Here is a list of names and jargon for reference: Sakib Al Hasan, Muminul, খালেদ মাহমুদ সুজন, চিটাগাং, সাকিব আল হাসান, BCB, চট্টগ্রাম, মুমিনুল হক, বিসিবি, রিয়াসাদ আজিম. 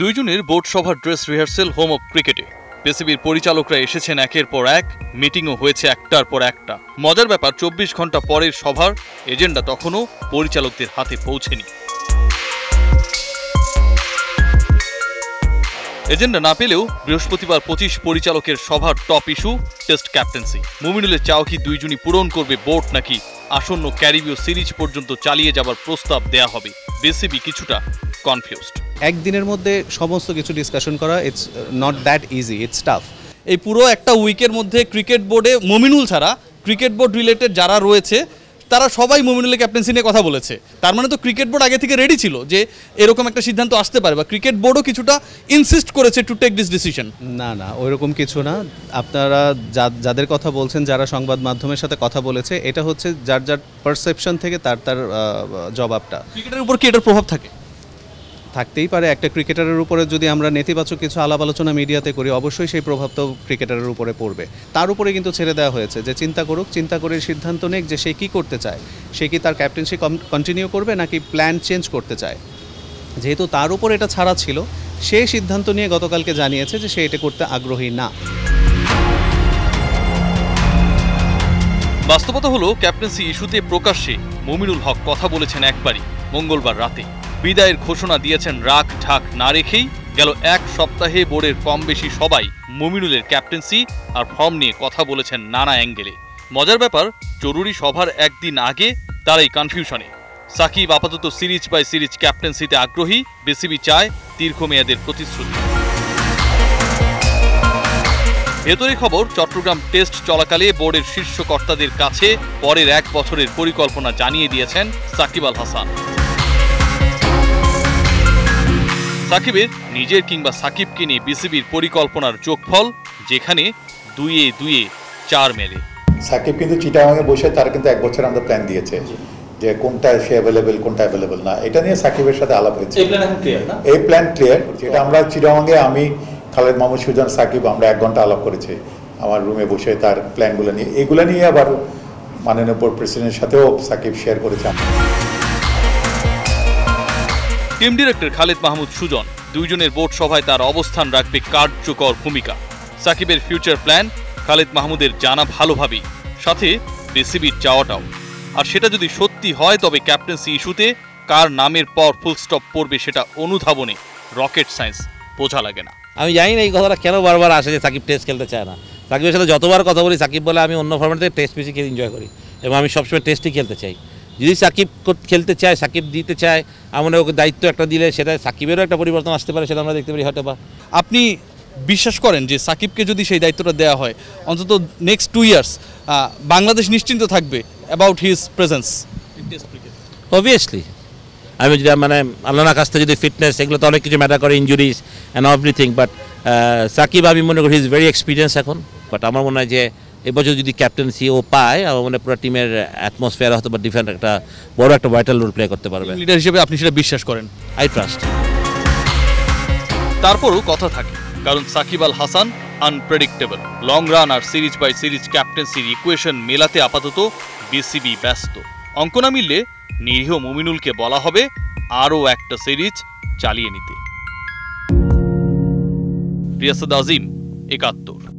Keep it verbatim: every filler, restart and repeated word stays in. দুই জুনের বোর্ড সভার ড্রেস রিহার্সেল হোম অব ক্রিকেটে বিসিবির পরিচালকরা এসেছেন একের পর এক, মিটিংও হয়েছে একটার পর একটা। মজার ব্যাপার, চব্বিশ ঘন্টা পরের সভার এজেন্ডা তখনও পরিচালকদের হাতে পৌঁছেনি। এজেন্ডা না পেলেও বৃহস্পতিবার পঁচিশ পরিচালকের সভার টপ ইস্যু টেস্ট ক্যাপ্টেন্সি। মুমিনুলের চাও কি দুই জুনই পূরণ করবে বোর্ড, নাকি আসন্ন ক্যারিবীয় সিরিজ পর্যন্ত চালিয়ে যাবার প্রস্তাব দেয়া হবে? বিসিবি কিছুটা কনফিউজড। একদিনের মধ্যে সমস্ত কিছু ডিসকাশন করা it's not that easy, it's tough. এই পুরো একটা উইকের মধ্যে ক্রিকেট বোর্ডে মুমিনুল ছাড়া ক্রিকেট বোর্ড রিলেটেড যারা রয়েছে তারা সবাই মুমিনুলের ক্যাপ্টেন্সি নিয়ে কথা বলেছে। তার মানে তো ক্রিকেট বোর্ড আগে থেকে রেডি ছিল যে এরকম একটা সিদ্ধান্ত আসতে পারে, বা ক্রিকেট বোর্ডও কিছুটা ইনসিস্ট করেছে টু টেক দিস ডিসিশন। না না ওইরকম কিছু না। আপনারা যাদের কথা বলছেন, যারা সংবাদ মাধ্যমের সাথে কথা বলেছে, এটা হচ্ছে যার যার পারসেপশন থেকে তার তার জবাবটা। ক্রিকেটের উপর কি এটার প্রভাব থাকে? থাকতেই পারে। একটা ক্রিকেটারের উপরে যদি আমরা নেতিবাচক কিছু আলাপ আলোচনা মিডিয়াতে করি, অবশ্যই সেই প্রভাব তো ক্রিকেটারের উপরে পড়বে। তার উপরে কিন্তু ছেড়ে দেওয়া হয়েছে যে চিন্তা করুক, চিন্তা করে সিদ্ধান্ত নেক যে সে কী করতে চায়, সে কি তার ক্যাপ্টেন্সি কন্টিনিউ করবে নাকি প্ল্যান চেঞ্জ করতে চায়। যেহেতু তার উপর এটা ছাড়া ছিল, সে সিদ্ধান্ত নিয়ে গতকালকে জানিয়েছে যে সে এটা করতে আগ্রহী না। বাস্তবতা হলো ক্যাপ্টেন্সি ইস্যুতে প্রকাশ্যে মুমিনুল হক কথা বলেছেন একবারই, মঙ্গলবার রাতে। বিদায়ের ঘোষণা দিয়েছেন রাখ ঢাক না রেখেই। গেল এক সপ্তাহে বোর্ডের কম বেশি সবাই মুমিনুলের ক্যাপ্টেন্সি আর ফর্ম নিয়ে কথা বলেছেন নানা অ্যাঙ্গেলে। মজার ব্যাপার, জরুরি সভার একদিন আগে তারাই কনফিউশনে। সাকিব আপাতত সিরিজ বাই সিরিজ ক্যাপ্টেন্সিতে আগ্রহী, বিসিবি চায় দীর্ঘমেয়াদের প্রতিশ্রুতি। ভেতরে খবর, চট্টগ্রাম টেস্ট চলাকালে বোর্ডের শীর্ষ কর্তাদের কাছে পরের এক বছরের পরিকল্পনা জানিয়ে দিয়েছেন সাকিব আল হাসান। সাকিবের নিজের কিংবা সাকিবকে নিয়ে বিসিবির পরিকল্পনার যোগফল, যেখানে দুইয়ে দুইয়ে চার মেলে। সাকিব কিন্তু চিটাগাংয়ে বসে তার কিন্তু এক বছর আমাদের প্ল্যান দিয়েছে যে কোনটা সে অ্যাভেলেবেল কোনটা অ্যাভেলেবেল না, এটা নিয়ে সাকিবের সাথে আলাপ হয়েছে। এই প্ল্যান ক্লিয়ার। যেটা আমরা চিটাগাংয়ে আমি, খালেদ মাহমুদ সুজন, সাকিব আমরা এক ঘন্টা আলাপ করেছি আমার রুমে বসে তার প্ল্যানগুলো নিয়ে। এগুলো নিয়ে আবার মাননীয় প্রেসিডেন্টের সাথেও সাকিব শেয়ার করেছে। টিম ডিরেক্টর খালেদ মাহমুদ সুজন দুইজনের বোর্ড সভায় তার অবস্থান রাখবে কার্যকর ভূমিকা। সাকিবের ফিউচার প্ল্যান খালেদ মাহমুদের জানা ভালোভাবেই, সাথে বিসিবির চাওয়াটাও। আর সেটা যদি সত্যি হয়, তবে ক্যাপ্টেন্সি ইস্যুতে কার নামের পর ফুলস্টপ পড়বে সেটা অনুধাবনে রকেট সায়েন্স বোঝা লাগে না। আমি জানি না এই কথাটা কেন বারবার আসে যে সাকিব টেস্ট খেলতে চায় না। সাকিবের সাথে যতবার কথা বলি সাকিব বলে আমি অন্য ফর্মেটে টেস্ট বেশি খেলে এনজয় করি এবং আমি সবসময় টেস্টই খেলতে চাই। যদি সাকিব খেলতে চায়, সাকিব দিতে চায়, আমরা ওকে দায়িত্ব একটা দিলে সেটা সাকিবেরও একটা পরিবর্তন আসতে পারে, সেটা আমরা দেখতে পারি হয়তো বা। আপনি বিশ্বাস করেন যে সাকিবকে যদি সেই দায়িত্বটা দেওয়া হয় অন্তত নেক্সট টু ইয়ার্স বাংলাদেশ নিশ্চিন্ত থাকবে অ্যাবাউট হিজ প্রেজেন্স? অবভিয়াসলি। আমি যেটা মানে আল্লাহর কাছ থেকে যদি ফিটনেস, এগুলো তো অনেক কিছু ম্যাটার করে, injuries and everything, but Shakib আমি মনে করি ইজ ভেরি এক্সপিরিয়েন্স এখন। বাট আমার মনে হয় যে এবছর যদি ক্যাপ্টেন্সি ও পায়, আমার মানে পুরো টিমের অ্যাটমসফিয়ার হয়তো বা ডিফারেন্ট, একটা বড় একটা ভাইটাল রোল প্লে করতে পারবে লিডার হিসেবে। আপনি সেটা বিশ্বাস করেন? I trust. তারপরও কথা থাকে, কারণ সাকিব আল হাসান unpredictable. Long run আর সিরিজ বাই সিরিজ ক্যাপ্টেন্সির ইকুয়েশন মেলাতে আপাতত বিসিবি ব্যস্ত। অঙ্ক না মিললে নিরীহ মুমিনুলকে বলা হবে আরও একটা সিরিজ চালিয়ে নিতে। রিয়াসাদ আজিম, একাত্তর।